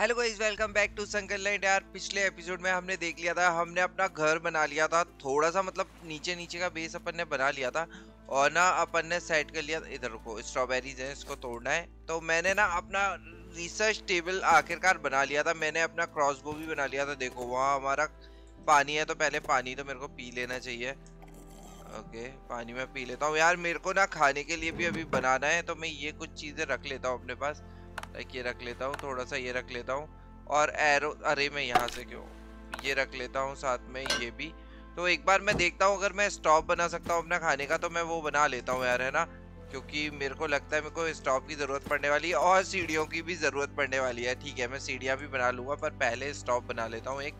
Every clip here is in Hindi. Hello guys, welcome back to संकनलैंड। यार पिछले एपिसोड में हमने देख लिया था, हमने अपना घर बना लिया था, थोड़ा सा मतलब नीचे का बेस अपन ने बना लिया था और ना अपन ने सेट कर लिया। इधर रुको, स्ट्रॉबेरीज है, इसको तोड़ना है। तो मैंने ना अपना रिसर्च टेबल आखिरकार बना लिया था, मैंने अपना क्रॉसबो भी बना लिया था। देखो वहाँ हमारा पानी है, तो पहले पानी तो मेरे को पी लेना चाहिए। ओके, पानी मैं पी लेता हूँ। यार मेरे को ना खाने के लिए भी अभी बनाना है, तो मैं ये कुछ चीज़ें रख लेता हूँ अपने पास। लाइक ये रख लेता हूँ, थोड़ा सा ये रख लेता हूँ, और एरो, अरे मैं यहाँ से क्यों, ये रख लेता हूँ साथ में ये भी। तो एक बार मैं देखता हूँ, अगर मैं स्टॉप बना सकता हूँ अपना खाने का तो मैं वो बना लेता हूँ यार, है ना, क्योंकि मेरे को लगता है मेरे को स्टॉप की ज़रूरत पड़ने वाली है और सीढ़ियों की भी ज़रूरत पड़ने वाली है। ठीक है, मैं सीढ़ियाँ भी बना लूँगा, पर पहले स्टॉप बना लेता हूँ, एक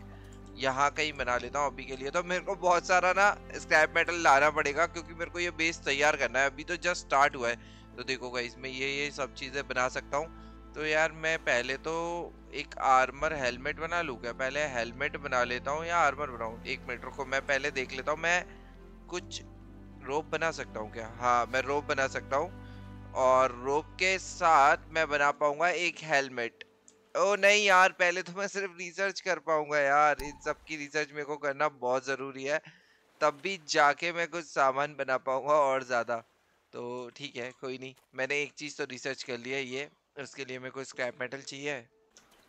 यहाँ कहीं बना लेता हूँ अभी के लिए। तो मेरे को बहुत सारा ना स्क्रैप मेटल लाना पड़ेगा, क्योंकि मेरे को ये बेस तैयार करना है, अभी तो जस्ट स्टार्ट हुआ है। तो देखो गाइस, मैं ये सब चीज़ें बना सकता हूँ। तो यार मैं पहले तो एक आर्मर हेलमेट बना लूँ क्या? पहले हेलमेट बना लेता हूँ या आर्मर बनाऊँ? एक मीटर को मैं पहले देख लेता हूँ। मैं कुछ रोप बना सकता हूँ क्या? हाँ, मैं रोप बना सकता हूँ, और रोप के साथ मैं बना पाऊँगा एक हेलमेट। ओ नहीं यार, पहले तो मैं सिर्फ रिसर्च कर पाऊंगा यार, इन सब की रिसर्च मेरे को करना बहुत ज़रूरी है, तब भी जाके मैं कुछ सामान बना पाऊंगा और ज़्यादा। तो ठीक है, कोई नहीं, मैंने एक चीज़ तो रिसर्च कर ली है। ये उसके लिए मेरे को स्क्रैप मेटल चाहिए।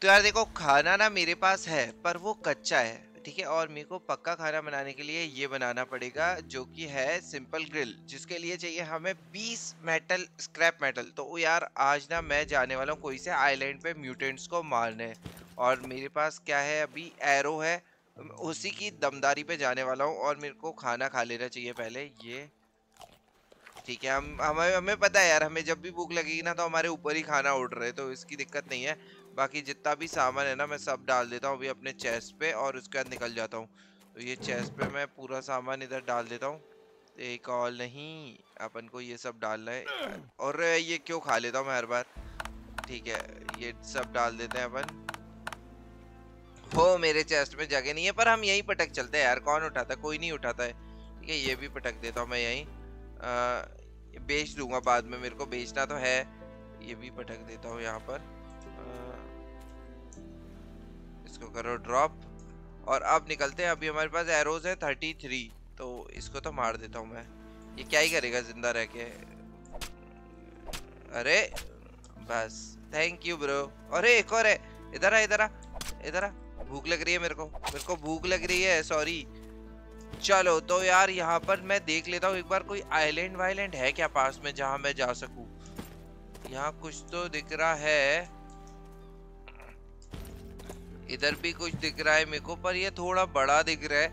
तो यार देखो, खाना ना मेरे पास है पर वो कच्चा है, ठीक है, और मेरे को पक्का खाना बनाने के लिए ये बनाना पड़ेगा, जो कि है सिंपल ग्रिल, जिसके लिए चाहिए हमें 20 स्क्रैप मेटल। तो यार आज ना मैं जाने वाला हूँ कोई से आइलैंड पे म्यूटेंट्स को मारने, और मेरे पास क्या है अभी, एरो है, उसी की दमदारी पे जाने वाला हूँ। और मेरे को खाना खा लेना चाहिए पहले, ये ठीक है। हमें पता है यार, हमें जब भी भूख लगेगी ना तो हमारे ऊपर ही खाना उड़ रहे, तो इसकी दिक्कत नहीं है। बाकी जितना भी सामान है ना मैं सब डाल देता हूँ अभी अपने चेस्ट पे, और उसके बाद निकल जाता हूँ। तो ये चेस्ट पे मैं पूरा सामान इधर डाल देता हूँ, एक और नहीं, अपन को ये सब डालना है। और ये क्यों खा लेता हूँ मैं हर बार, ठीक है, ये सब डाल देते हैं अपन। हो, मेरे चेस्ट में जगह नहीं है, पर हम यहीं पटक चलते हैं यार, कौन उठाता है, कोई नहीं उठाता है, ठीक है। ये भी पटक देता हूँ मैं यहीं, बेच दूंगा बाद में, मेरे को बेचना तो है। ये भी पटक देता हूँ यहाँ पर, इसको करो ड्रॉप, और अब निकलते हैं। अभी हमारे पास एरोज है 33, तो इसको तो मार देता हूँ मैं, ये क्या ही करेगा जिंदा रह के। अरे बस, थैंक यू ब्रो। अरे एक और है, इधर आ इधर आ इधर आ, भूख लग रही है मेरे को भूख लग रही है, सॉरी। चलो तो यार यहाँ पर मैं देख लेता हूँ एक बार, कोई आइलैंड वाइलैंड है क्या पास में जहाँ मैं जा सकूँ? यहाँ कुछ तो दिख रहा है, इधर भी कुछ दिख रहा है मेरे को, पर ये थोड़ा बड़ा दिख रहा है,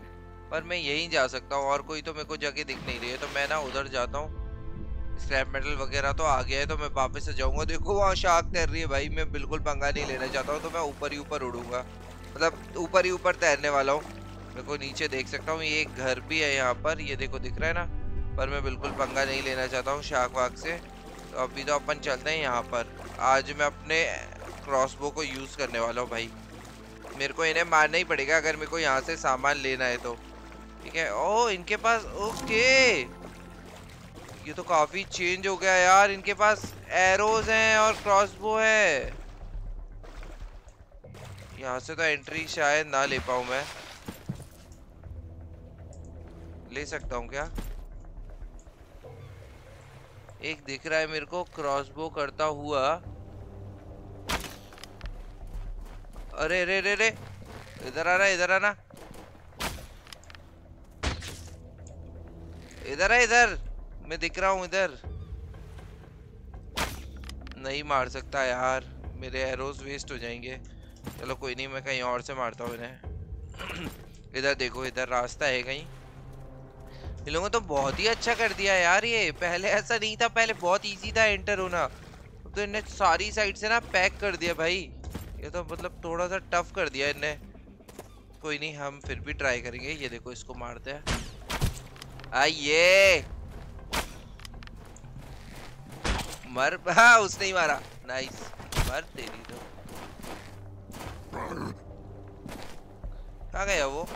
पर मैं यहीं जा सकता हूँ, और कोई तो मेरे को जगह दिख नहीं रही है। तो मैं ना उधर जाता हूँ, स्क्रैप मेटल वगैरह तो आ गया है, तो मैं वापस से जाऊँगा। देखो वहाँ शार्क तैर रही है भाई, मैं बिल्कुल पंगा नहीं लेना चाहता हूँ, तो मैं ऊपर ही ऊपर उड़ूंगा, मतलब ऊपर ही ऊपर तैरने वाला हूँ। मेरे को नीचे देख सकता हूँ, ये एक घर भी है यहाँ पर, ये देखो दिख रहा है ना, पर मैं बिल्कुल पंगा नहीं लेना चाहता हूँ शार्क वाक से। तो अभी तो अपन चलते हैं यहाँ पर। आज मैं अपने क्रॉसबो को यूज़ करने वाला हूँ भाई, मेरे को इन्हें मारना ही पड़ेगा अगर मेरे को यहाँ से सामान लेना है तो, ठीक है। ओ इनके पास, ओके, ये तो काफ़ी चेंज हो गया यार, इनके पास एरोज हैं और क्रॉसबो है। यहाँ से तो एंट्री शायद ना ले पाऊँ मैं, ले सकता हूँ क्या? एक दिख रहा है मेरे को क्रॉसबो करता हुआ। अरे रे रे रे, इधर आना इधर आना इधर है, इधर मैं दिख रहा हूँ, इधर नहीं मार सकता यार, मेरे एरोज वेस्ट हो जाएंगे। चलो कोई नहीं, मैं कहीं और से मारता हूँ इन्हें। इधर देखो, इधर रास्ता है कहीं। इन लोगों ने तो बहुत ही अच्छा कर दिया यार, ये पहले ऐसा नहीं था, पहले बहुत इजी था एंटर होना, तो इनने सारी साइड से ना पैक कर दिया भाई, ये तो मतलब थोड़ा सा टफ कर दिया इनने। कोई नहीं, हम फिर भी ट्राई करेंगे। ये देखो, इसको मारते हैं, आइए मर, हाँ उसने ही मारा, नाइस, मर तेरी तो, कहाँ गया वो?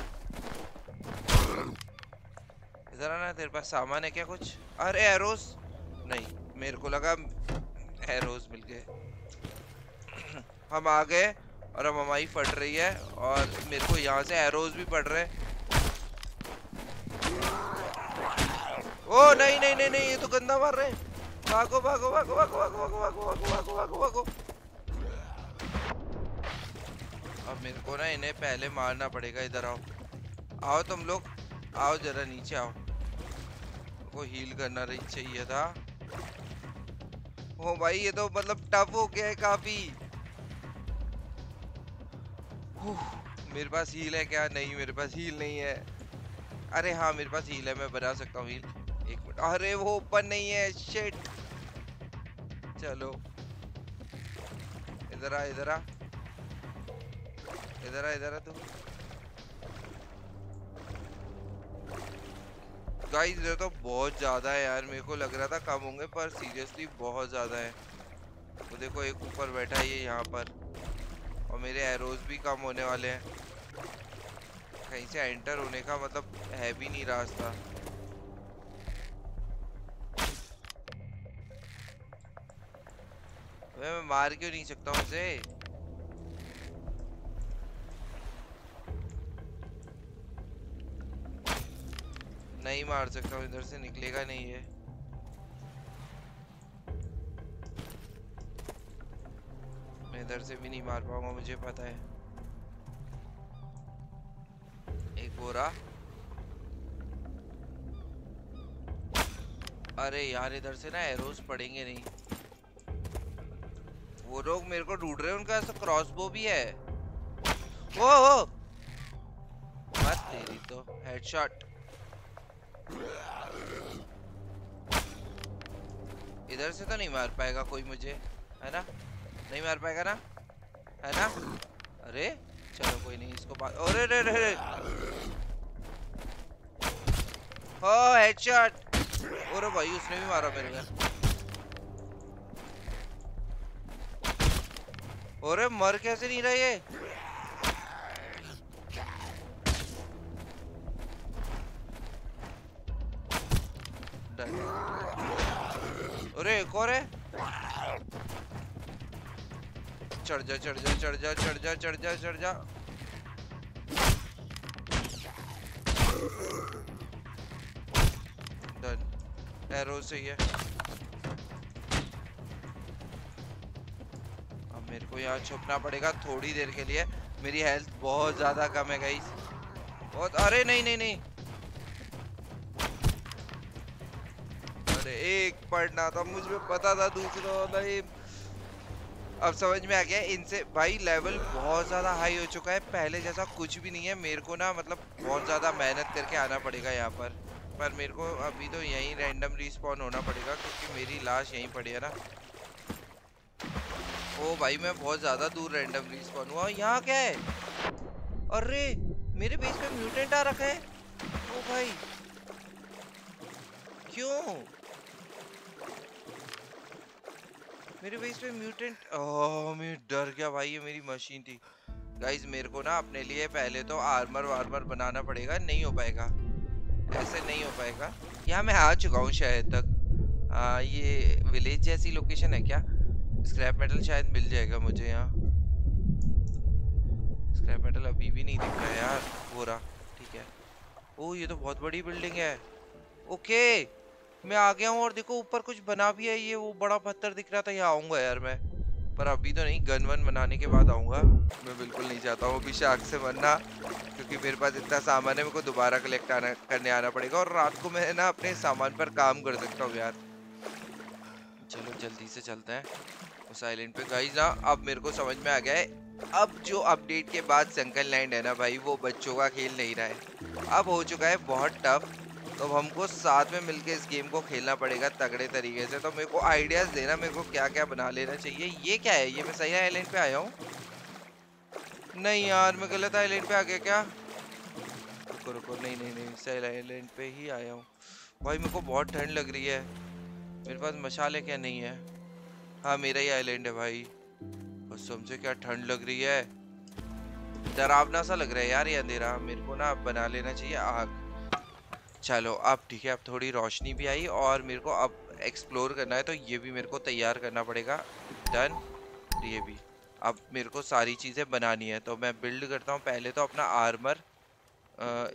इधर आना, तेरे पास सामान है क्या कुछ? अरे एरोज, नहीं मेरे को लगा एरोज मिल गए। हम आ गए और अब हमारी फट रही है और मेरे को यहाँ से एरोज भी पड़ रहे हैं। ओ नहीं नहीं नहीं नहीं, ये तो गंदा मार रहे हैं। भागो भागो भागो भागो भागो भागो भागो भागो भागो भागो। अब मेरे को ना इन्हें पहले मारना पड़ेगा। इधर आओ, आओ तुम लोग, आओ जरा नीचे आओ। को हील करना चाहिए था। ओ भाई ये तो मतलब टफ हो गया है काफी। मेरे पास हील है क्या? नहीं मेरे पास हील नहीं है। अरे हाँ मेरे पास हील है, मैं बना सकता हूँ हील। एक मिनट, अरे वो ओपन नहीं है, शिट। चलो इधर आ इधर आ इधर आ इधर आ तू। गाइस ये तो बहुत ज्यादा है यार, मेरे को लग रहा था कम होंगे पर सीरियसली बहुत ज्यादा है। वो देखो एक ऊपर बैठा है यहाँ पर, और मेरे एरोज भी कम होने वाले हैं। कहीं से एंटर होने का मतलब है भी नहीं रास्ता। मैं मार क्यों नहीं सकता हूँ उसे? नहीं मार सकता हूँ, इधर से निकलेगा नहीं है। मैं इधर से भी नहीं मार पाऊंगा, मुझे पता है। एक बोरा, अरे यार इधर से ना एरोज पड़ेंगे नहीं। वो लोग मेरे को ढूंढ रहे हैं, उनका ऐसा क्रॉसबो भी है। वो मत तेरी तो हेडशॉट। इधर से तो नहीं मार पाएगा कोई मुझे, है ना? नहीं मार पाएगा ना, है ना? अरे चलो कोई नहीं, इसको बात। अरे रे रे रे, हो हेडशॉट। अरे भाई उसने भी मारा मेरे को। अरे मर कैसे नहीं रहा ये? अरे एक और है। चढ़ जा चढ़ जा चढ़ जा चढ़ जा चढ़ जा चढ़ जा। डन, एरो सही है। अब मेरे को यहाँ छुपना पड़ेगा थोड़ी देर के लिए। मेरी हेल्थ बहुत ज्यादा कम है गाइस, बहुत। अरे नहीं नहीं नहीं, एक पढ़ना था मुझे, पता था दूसरा नहीं। अब समझ में आ गया इनसे। भाई लेवल बहुत ज़्यादा हाई हो चुका है, पहले जैसा कुछ भी नहीं है। मेरे को ना मतलब बहुत ज़्यादा मेहनत करके आना पड़ेगा यहाँ पर मेरे को अभी तो यहीं रैंडम रिस्पॉन होना पड़ेगा क्योंकि मेरी लाश यहीं पड़ी है ना। ओ भाई मैं बहुत ज़्यादा दूर रैंडम रिस्पॉन हुआ। यहाँ क्या है? अरे मेरे बेस पर म्यूटेंट आ रखा है। ओ भाई क्यों मेरे बेस पे म्यूटेंट? ओह मैं डर गया भाई, ये मेरी मशीन थी। गाइज मेरे को ना अपने लिए पहले तो आर्मर वार्मर बनाना पड़ेगा, नहीं हो पाएगा, ऐसे नहीं हो पाएगा। यहाँ मैं आ चुका हूँ शायद तक। ये विलेज जैसी लोकेशन है क्या? स्क्रैप मेटल शायद मिल जाएगा मुझे यहाँ। स्क्रैप मेटल अभी भी नहीं दिख रहा है यार। बोरा ठीक है। ओह ये तो बहुत बड़ी बिल्डिंग है। ओके मैं आ गया हूँ, और देखो ऊपर कुछ बना भी है। ये वो बड़ा पत्थर दिख रहा था, यहाँ आऊँगा यार मैं, पर अभी तो नहीं, गन वन बनाने के बाद आऊँगा। मैं बिल्कुल नहीं चाहता हूँ अभी शार्क से मरना, क्योंकि मेरे पास इतना सामान है, मेरे को दोबारा कलेक्ट करने आना पड़ेगा। और रात को मैं ना अपने सामान पर काम कर सकता हूँ यार। चलो जल्दी से चलते हैं उस आइलैंड पे। गाइस ना अब मेरे को समझ में आ गया है, अब जो अपडेट के बाद संकनलैंड है ना भाई, वो बच्चों का खेल नहीं रहा है, अब हो चुका है बहुत टफ। तो हमको साथ में मिलके इस गेम को खेलना पड़ेगा तगड़े तरीके से। तो मेरे को आइडियाज़ देना, मेरे को क्या क्या बना लेना चाहिए। ये क्या है? ये मैं सही आइलैंड पे आया हूँ? नहीं यार मैं गलत आइलैंड पे आ गया क्या? रुको रुको, नहीं नहीं नहीं, सही आइलैंड पे ही आया हूँ। भाई मेरे को बहुत ठंड लग रही है। मेरे पास मशाल है क्या? नहीं है। हाँ मेरा ही आइलैंड है भाई। बस समझे क्या ठंड लग रही है, डरावना सा लग रहा है यार ये अंधेरा। मेरे को ना बना लेना चाहिए आग। चलो अब ठीक है, अब थोड़ी रोशनी भी आई और मेरे को अब एक्सप्लोर करना है, तो ये भी मेरे को तैयार करना पड़ेगा। डन, ये भी। अब मेरे को सारी चीज़ें बनानी है, तो मैं बिल्ड करता हूँ पहले तो अपना आर्मर।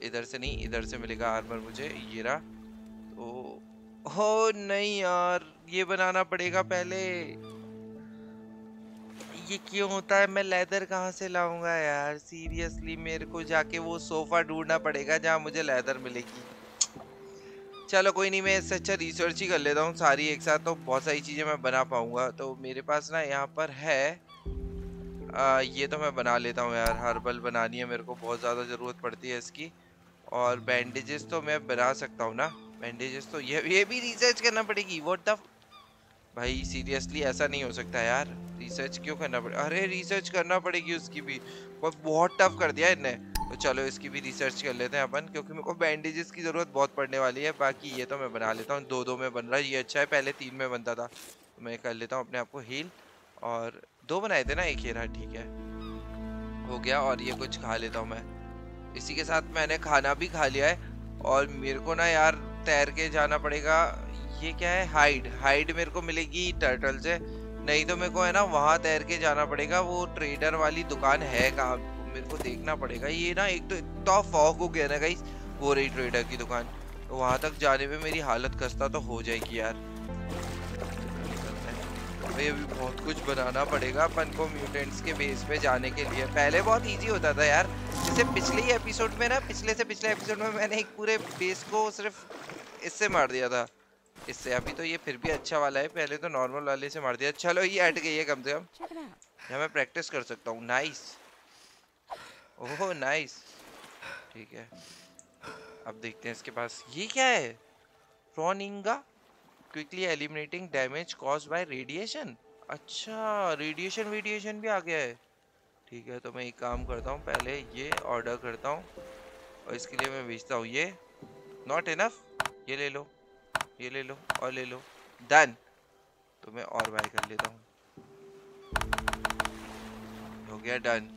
इधर से नहीं, इधर से मिलेगा आर्मर मुझे, ये रहा। तो हो नहीं यार, ये बनाना पड़ेगा पहले। ये क्यों होता है, मैं लेदर कहाँ से लाऊंगा यार? सीरियसली मेरे को जाके वो सोफ़ा ढूंढना पड़ेगा जहाँ मुझे लेदर मिलेगी। चलो कोई नहीं, मैं इससे अच्छा रिसर्च ही कर लेता हूँ सारी एक साथ, तो बहुत सारी चीज़ें मैं बना पाऊंगा। तो मेरे पास ना यहाँ पर है, ये तो मैं बना लेता हूँ यार। हर्बल बनानी है मेरे को, बहुत ज़्यादा ज़रूरत पड़ती है इसकी। और बैंडेजेस तो मैं बना सकता हूँ ना, बैंडेजेस तो ये भी रिसर्च करना पड़ेगी। व्हाट द भाई, सीरियसली ऐसा नहीं हो सकता यार। रिसर्च क्यों करना पड़े, अरे रिसर्च करना पड़ेगी उसकी भी। बहुत टफ कर दिया इनने। तो चलो इसकी भी रिसर्च कर लेते हैं अपन, क्योंकि मेरे को बैंडेजेस की ज़रूरत बहुत पड़ने वाली है। बाकी ये तो मैं बना लेता हूँ, दो दो में बन रहा है, ये अच्छा है। पहले 3 में बनता था, तो मैं कर लेता हूँ अपने आप को हील। और 2 बनाए थे ना, एक ही रहा, ठीक है हो गया। और ये कुछ खा लेता हूँ मैं, इसी के साथ मैंने खाना भी खा लिया है। और मेरे को ना यार तैर के जाना पड़ेगा। ये क्या है, हाइड। हाइड मेरे को मिलेगी टर्टल से, नहीं तो मेरे को है ना वहाँ तैर के जाना पड़ेगा। वो ट्रेडर वाली दुकान है कहाँ, मेरे को देखना पड़ेगा। ये ना एक तो इतना फॉग हो गया ना गाइस, वो रही ट्रेडर की दुकान। तो वहाँ तक जाने में मेरी हालत खस्ता तो हो जाएगी यार। भाई अभी बहुत कुछ बनाना पड़ेगा अपन को म्यूटेंट्स के बेस पे जाने के लिए। पहले बहुत ईजी होता था यार, जैसे पिछले ही एपिसोड में ना, पिछले से पिछले एपिसोड में मैंने एक पूरे बेस को सिर्फ इससे मार दिया था, इससे। अभी तो ये फिर भी अच्छा वाला है, पहले तो नॉर्मल वाले से मार दिया। चलो ये हट गई है कम से कम, यहाँ मैं प्रैक्टिस कर सकता हूँ। नाइस, ओह नाइस, ठीक है। अब देखते हैं इसके पास ये क्या है, प्रॉनिंगा quickly eliminating damage cause by radiation. अच्छा रेडिएशन वेडिएशन भी आ गया है, ठीक है। तो मैं एक काम करता हूँ, पहले ये ऑर्डर करता हूँ और इसके लिए मैं भेजता हूँ ये। नॉट इनफ, ये ले लो, ये ले लो और ले लो, डन। तो मैं और बाय कर लेता हूँ, हो गया डन।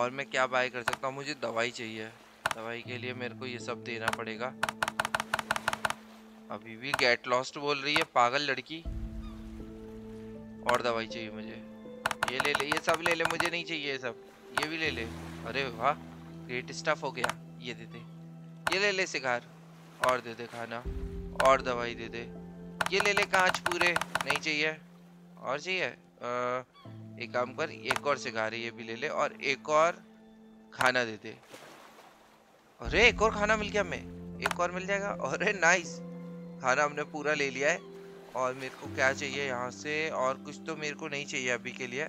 और मैं क्या बाय कर सकता हूँ, मुझे दवाई चाहिए। दवाई के लिए मेरे को ये सब देना पड़ेगा। अभी भी गेट लॉस्ट बोल रही है पागल लड़की। और दवाई चाहिए मुझे, ये ले ले, ये सब ले ले, मुझे नहीं चाहिए ये सब, ये भी ले ले। अरे वाह ग्रेट स्टफ हो गया, ये दे दे, ये ले ले सिगार, और दे दे खाना, और दवाई दे दे, ये ले ले कांच पूरे, नहीं चाहिए। और चाहिए, एक काम कर, एक और सिगार ये भी ले ले, और एक और खाना दे दे। अरे एक और खाना मिल गया हमें, एक और मिल जाएगा। अरे नाइस, खाना हमने पूरा ले लिया है। और मेरे को क्या चाहिए यहाँ से, और कुछ तो मेरे को नहीं चाहिए अभी के लिए,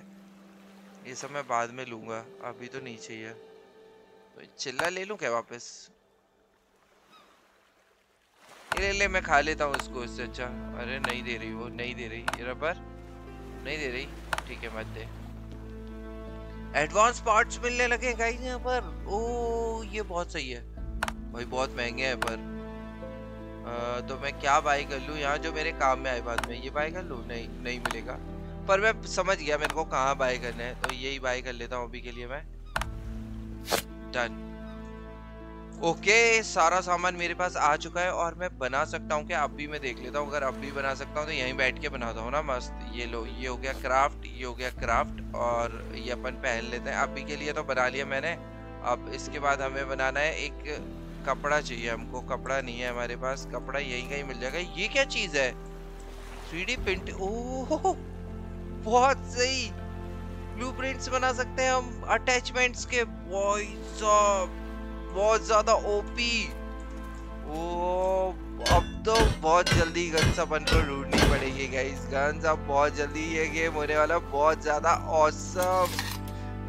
ये सब मैं बाद में लूँगा, अभी तो नहीं चाहिए। तो चिल्ला ले लूँ क्या वापस, ले ले, मैं खा लेता हूँ इसको, इससे अच्छा। अरे नहीं दे रही वो, नहीं दे रही, ये रबर नहीं दे रही, ठीक है मत दे। एडवांस पार्ट्स मिलने लगे गाइस यहाँ पर, ओ ये बहुत सही है भाई, बहुत महंगे हैं पर। तो मैं क्या बाय कर लूँ यहाँ जो मेरे काम में आए बाद में, ये बाय कर लूँ, नहीं नहीं मिलेगा। पर मैं समझ गया मेरे को कहाँ बाय करना है, तो यही बाय कर लेता हूँ अभी के लिए मैं, डन। ओके सारा सामान मेरे पास आ चुका है। और मैं बना सकता हूँ क्या, अब भी मैं देख लेता हूँ, अगर अब भी बना सकता हूँ तो यहीं बैठ के बनाता हूँ ना मस्त। ये लो, ये हो गया क्राफ्ट, ये हो गया क्राफ्ट। और ये अपन पहन लेते हैं अभी के लिए, तो बना लिया मैंने। अब इसके बाद हमें बनाना है एक कपड़ा, चाहिए हमको कपड़ा, नहीं है हमारे पास कपड़ा, यहीं कहीं मिल जाएगा। ये क्या चीज़ है, 3D प्रिंट, ओह बहुत सही। ब्लूप्रिंट्स बना सकते हैं हम अटैचमेंट्स के, बहुत ज्यादा ओपी। ओ अब तो बहुत जल्दी गन्स अपन को ढूंढनी पड़ेगी गाइस, गन्स अब बहुत जल्दी ये गेम होने वाला, बहुत ज्यादा ऑसम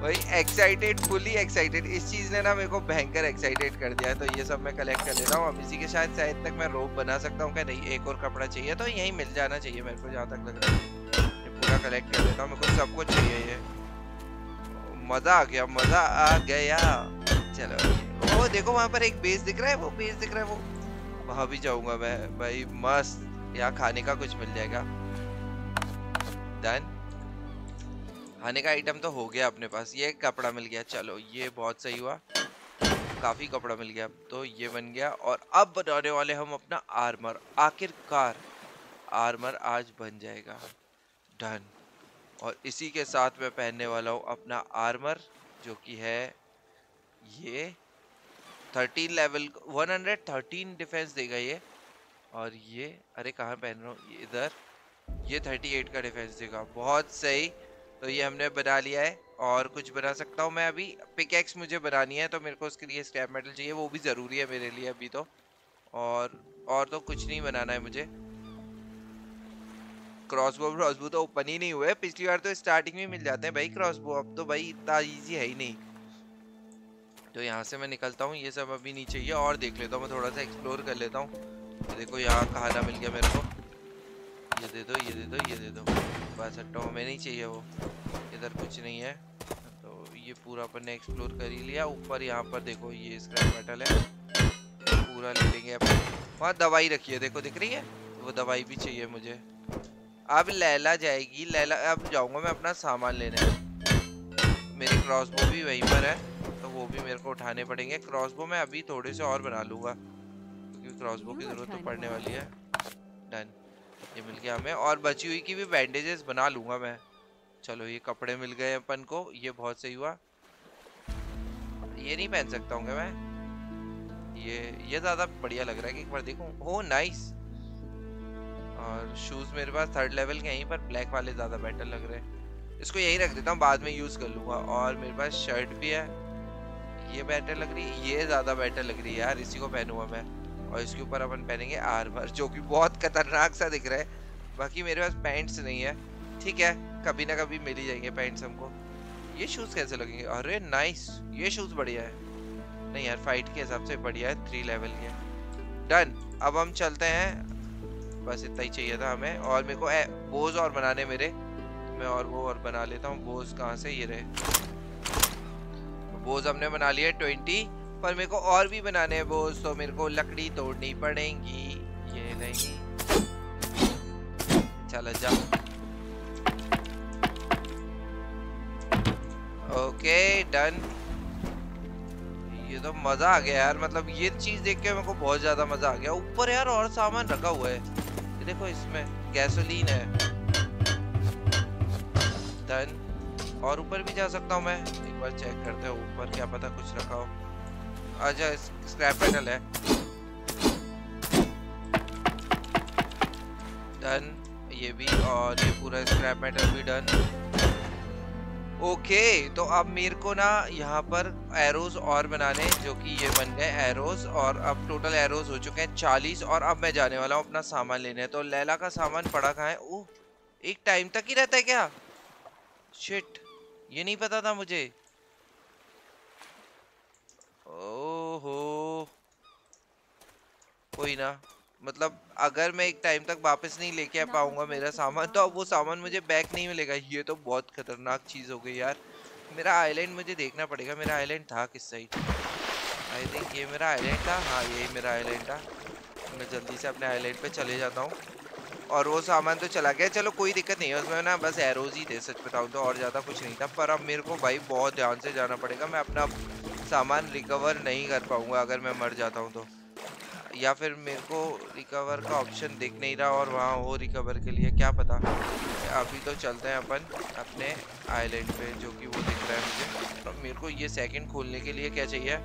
भाई। एक्साइटेड, फुली एक्साइटेड, इस चीज़ ने ना मेरे को भयंकर एक्साइटेड कर दिया है। तो ये सब मैं कलेक्ट कर लेता हूँ। अब इसी के शायद तक मैं रोप बना सकता हूँ क्या, नहीं। एक और कपड़ा चाहिए, तो यहीं मिल जाना चाहिए मेरे को, जहाँ तक लग रहा है। पूरा कलेक्ट कर लेता हूँ, मेरे को सब कुछ चाहिए। ये मज़ा आ गया, मज़ा आ गया। चलो वो देखो वहाँ पर एक बेस दिख रहा है, वो बेस दिख रहा है, वो वहाँ भी जाऊंगा मैं भाई मस्त। यहाँ खाने का कुछ मिल जाएगा, डन। खाने का आइटम तो हो गया अपने पास। ये कपड़ा मिल गया, चलो ये बहुत सही हुआ, काफ़ी कपड़ा मिल गया। तो ये बन गया। और अब बनाने वाले हम अपना आर्मर, आखिरकार आर्मर आज बन जाएगा, डन। और इसी के साथ मैं पहनने वाला हूँ अपना आर्मर, जो कि है ये 13 लेवल 113 डिफेंस देगा ये। और ये अरे कहाँ पहन रहा हूँ, इधर ये 38 का डिफेंस देगा। बहुत सही, तो ये हमने बना लिया है। और कुछ बना सकता हूँ मैं अभी, पिकैक्स मुझे बनानी है तो मेरे को उसके लिए स्क्रैप मेटल चाहिए, वो भी ज़रूरी है मेरे लिए अभी तो। और तो कुछ नहीं बनाना है मुझे। क्रॉसबो तो ओपन ही नहीं हुए, पिछली बार तो स्टार्टिंग में मिल जाते हैं भाई क्रॉसबो, अब तो भाई इतना ईजी है ही नहीं। तो यहाँ से मैं निकलता हूँ, ये सब अभी नहीं चाहिए। और देख लेता हूँ मैं, थोड़ा सा एक्सप्लोर कर लेता हूँ। तो देखो यहाँ खाना मिल गया मेरे को, ये दे दो, ये दे दो, ये दे दो, बस हटो, हमें नहीं चाहिए वो। इधर कुछ नहीं है, तो ये पूरा अपन ने एक्सप्लोर कर ही लिया। ऊपर यहाँ पर देखो ये स्क्रैप मेटल है, पूरा ले लेंगे अपन। वहाँ दवाई रखी है, देखो दिख रही है, वो दवाई भी चाहिए मुझे। अब लैला जाएगी, लैला अब जाऊँगा मैं अपना सामान लेने। मेरी क्रॉसबो भी वहीं पर है, तो वो भी मेरे को उठाने पड़ेंगे। क्रॉसबो मैं अभी थोड़े से और बना लूँगा, क्योंकि क्रॉसबो की ज़रूरत तो पड़ने वाली है। डन, ये मिल गया हमें। और बची हुई की भी बैंडेजेस बना लूँगा मैं। चलो ये कपड़े मिल गए अपन को, ये बहुत सही हुआ। ये नहीं पहन सकता हूँ क्या मैं, ये ज़्यादा बढ़िया लग रहा है, कि एक बार देखूँ। Oh nice. और शूज़ मेरे पास 3rd लेवल के हैं, पर ब्लैक वाले ज़्यादा बेटर लग रहे हैं। इसको यहीं रख देता हूँ, बाद में यूज़ कर लूँगा। और मेरे पास शर्ट भी है, ये बेटर लग रही है, ये ज़्यादा बेटर लग रही है यार, इसी को पहनूंगा मैं। और इसके ऊपर अपन पहनेंगे आर्मर, जो कि बहुत खतरनाक सा दिख रहा है। बाकी मेरे पास पैंट्स नहीं है, ठीक है, कभी ना कभी मिल ही जाएंगे पैंट्स हमको। ये शूज़ कैसे लगेंगे, अरे नाइस, ये शूज़ बढ़िया है। नहीं यार, फाइट के हिसाब से बढ़िया है, 3 लेवल के। डन, अब हम चलते हैं, बस इतना ही चाहिए था हमें। और मेरे को बोज और बनाने, मेरे मैं और वो और बना लेता हूँ। बोज कहाँ से, ये रहे बोज, हमने बना लिए 20। पर मेरे को और भी बनाने हैं बोज, तो मेरे को लकड़ी तोड़नी पड़ेगी। ये नहीं, चलो जाओ। ओके डन, ये तो मजा आ गया यार, मतलब ये चीज देख के मेरे को बहुत ज्यादा मजा आ गया। ऊपर यार और सामान रखा हुआ है, ये देखो, इसमें गैसोलीन है। डन, और ऊपर भी जा सकता हूँ मैं, एक बार चेक करते हैं ऊपर, क्या पता कुछ रखा हो। अच्छा स्क्रैप मेटल है, डन, ये भी, और ये पूरा स्क्रैप मेटल भी डन। ओके, तो अब मेरे को ना यहाँ पर एरोज और बनाने, जो कि ये बन गए एरोज। और अब टोटल एरोज हो चुके हैं 40। और अब मैं जाने वाला हूँ अपना सामान लेने। तो लैला का सामान पड़ा कहाँ है? ओह, एक टाइम तक ही रहता है क्या? शिट, ये नहीं पता था मुझे। ओहो, कोई ना, मतलब अगर मैं एक टाइम तक वापस नहीं लेके आ पाऊंगा मेरा सामान, तो अब वो सामान मुझे बैक नहीं मिलेगा। ये तो बहुत खतरनाक चीज़ हो गई यार। मेरा आइलैंड मुझे देखना पड़ेगा, मेरा आइलैंड था किस साइड? आई थिंक ये मेरा आइलैंड था, हाँ यही मेरा आइलैंड था। मैं जल्दी से अपने आइलैंड पे चले जाता हूँ। और वो सामान तो चला गया, चलो कोई दिक्कत नहीं है उसमें ना, बस एरोज ही थे सच बताऊँ तो, और ज़्यादा कुछ नहीं था। पर अब मेरे को भाई बहुत ध्यान से जाना पड़ेगा, मैं अपना सामान रिकवर नहीं कर पाऊँगा अगर मैं मर जाता हूँ तो। या फिर मेरे को रिकवर का ऑप्शन दिख नहीं रहा, और वहाँ हो रिकवर के लिए, क्या पता। अभी तो चलते हैं अपन अपने आइलैंड पे, जो कि वो दिख रहा है मुझे। तो मेरे को ये सेकेंड खोलने के लिए क्या चाहिए?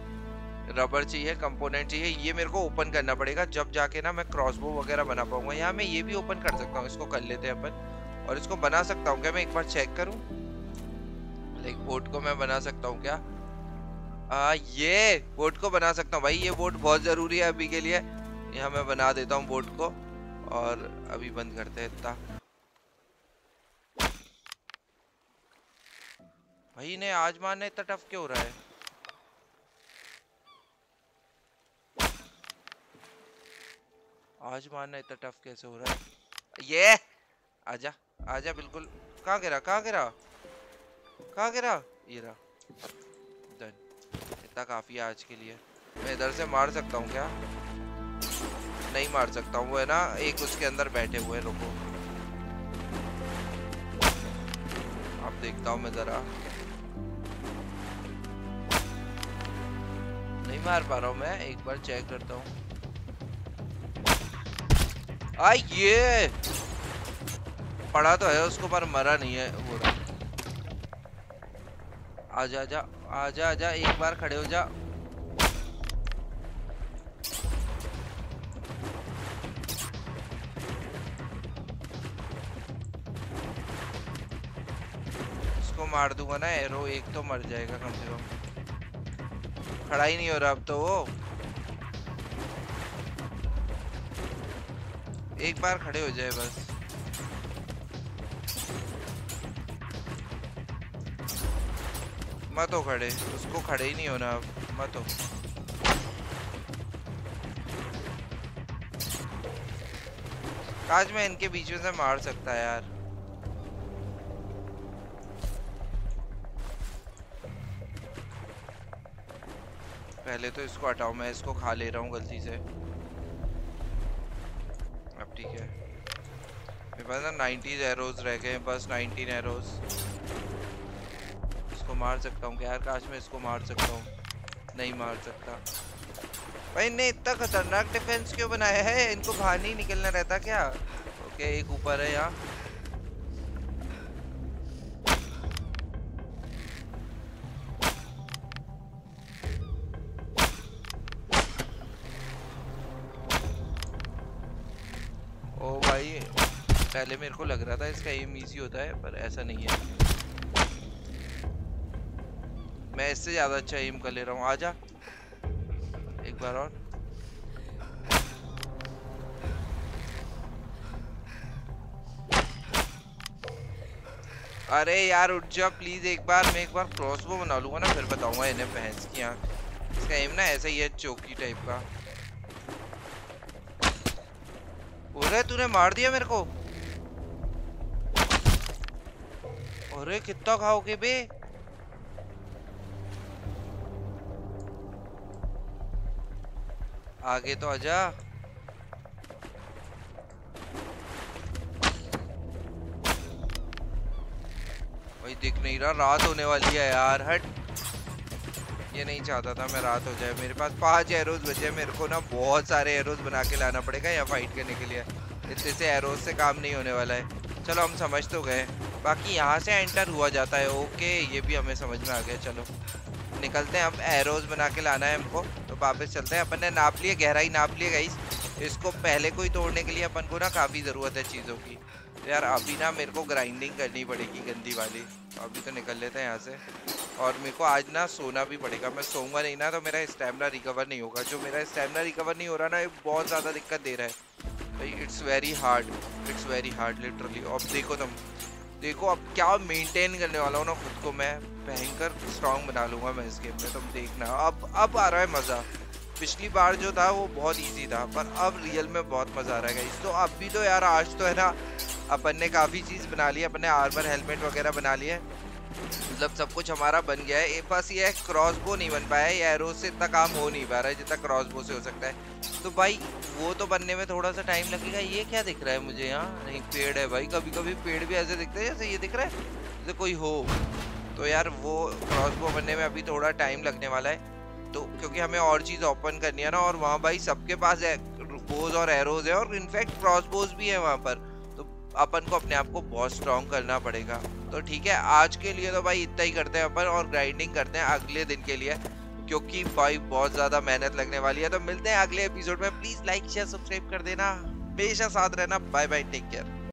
रबर चाहिए, कंपोनेंट चाहिए, ये मेरे को ओपन करना पड़ेगा, जब जाके ना मैं क्रॉसबो वगैरह बना पाऊंगा। यहाँ मैं ये भी ओपन कर सकता हूँ, इसको कर लेते हैं अपन। और इसको बना सकता हूँ क्या मैं, एक बार चेक करूँ? लाइक बोट को मैं बना सकता हूँ क्या? ये बोट को बना सकता हूँ भाई, ये बोट बहुत ज़रूरी है अभी के लिए। यहाँ मैं बना देता हूँ बोट को, और अभी बंद करते हैं इतना। भाई ने आज मारने इतना टफ क्यों हो रहा है? आज मारना इतना टफ कैसे हो रहा है? ये आजा आजा, बिल्कुल। कहाँ गिरा, कहाँ गिरा, कहाँ गिरा? ये रहा। डन, इतना काफ़ी है आज के लिए। मैं इधर से मार सकता हूँ क्या? नहीं मार सकता हूँ, वो है ना एक उसके अंदर बैठे हुए। रुको, अब देखता हूँ मैं ज़रा। नहीं मार पा रहा हूँ मैं, एक बार चेक करता हूँ। ये पड़ा तो है उसको पर मरा नहीं है वो। आजा आजा आजा आजा, एक बार खड़े हो जा। इसको मार दूंगा ना एरो, एक तो मर जाएगा कम से कम। खड़ा ही नहीं हो रहा अब तो वो। एक बार खड़े हो जाए बस। मत हो खड़े, उसको खड़े ही नहीं होना अब, मत हो। आज मैं इनके बीच में से मार सकता है यार। पहले तो इसको हटाओ, मैं इसको खा ले रहा हूँ गलती से। ठीक है, मेरे पास ना 90 एरोज रह गए बस, 19 एरोज। इसको मार सकता हूँ यार, काश मैं इसको मार सकता हूँ। नहीं मार सकता भाई ने। इतना खतरनाक डिफेंस क्यों बनाया है? इनको बाहर नहीं निकलना रहता क्या? ओके, एक ऊपर है यहाँ। पहले मेरे को लग रहा था इसका एम इजी होता है, पर ऐसा नहीं है। मैं इससे ज्यादा अच्छा एम कर ले रहा हूँ। आजा एक बार और। अरे यार उठ जा प्लीज। एक बार मैं क्रॉसबो बना लूंगा ना, फिर बताऊंगा इन्हें भैंस की आंख। इसका एम ना ऐसा ही है, चौकी टाइप का। अरे तूने मार दिया मेरे को। अरे कितना खाओगे बे? आगे तो आजा। भाई दिख नहीं रहा, रात होने वाली है यार। हट, ये नहीं चाहता था मैं रात हो जाए। मेरे पास 5 एरोज बचे। मेरे को ना बहुत सारे एरोज बना के लाना पड़ेगा या फाइट करने के लिए। इतने से एरोज से काम नहीं होने वाला है। चलो हम समझ तो गए। बाकी यहाँ से एंटर हुआ जाता है। ओके, ये भी हमें समझ में आ गया। चलो निकलते हैं, अब एरोज बना के लाना है हमको। तो वापस चलते हैं। अपन ने नाप लिए, गहराई नाप लिए गाइस। इसको पहले कोई तोड़ने के लिए अपन को ना काफ़ी ज़रूरत है चीज़ों की। तो यार अभी ना मेरे को ग्राइंडिंग करनी पड़ेगी गंदी वाली। अभी तो निकल लेते हैं यहाँ से। और मेरे को आज ना सोना भी पड़ेगा। मैं सोऊंगा नहीं ना तो मेरा स्टैमिना रिकवर नहीं होगा। जो मेरा स्टैमिना रिकवर नहीं हो रहा ना, ये बहुत ज़्यादा दिक्कत दे रहा है भाई। It's very hard literally. अब देखो तुम, देखो अब क्या मेंटेन करने वाला हूँ ना खुद को। मैं भयंकर स्ट्रांग बना लूँगा मैं इस गेम में, तुम देखना। अब आ रहा है मज़ा। पिछली बार जो था वो बहुत इजी था, पर अब रियल में बहुत मज़ा आ रहा है गाइस। तो अब भी तो यार आज तो है ना, अपन ने काफ़ी चीज़ बना ली है। अपन ने आर्मर, हेलमेट वगैरह बना लिए है। मतलब सब कुछ हमारा बन गया है। बस ये क्रॉसबो नहीं बन पाया है। ये एरोज से इतना काम हो नहीं पा रहा है जितना क्रॉसबो से हो सकता है। तो भाई वो तो बनने में थोड़ा सा टाइम लगेगा। ये क्या दिख रहा है मुझे यहाँ? नहीं, पेड़ है भाई। कभी कभी पेड़ भी ऐसे दिखते हैं जैसे ये दिख रहा है, जैसे कोई हो। तो यार वो क्रॉसबो बनने में अभी थोड़ा टाइम लगने वाला है। तो क्योंकि हमें और चीज़ ओपन करनी है ना, और वहाँ भाई सबके पास बोज और एरोज है, और इनफैक्ट क्रॉसबोज भी है वहाँ पर। तो अपन को अपने आप को बहुत स्ट्रॉन्ग करना पड़ेगा। तो ठीक है, आज के लिए तो भाई इतना ही करते हैं अपन, और ग्राइंडिंग करते हैं अगले दिन के लिए, क्योंकि भाई बहुत ज़्यादा मेहनत लगने वाली है। तो मिलते हैं अगले एपिसोड में। प्लीज़ लाइक, शेयर, सब्सक्राइब कर देना। हमेशा साथ रहना। Bye bye, take care.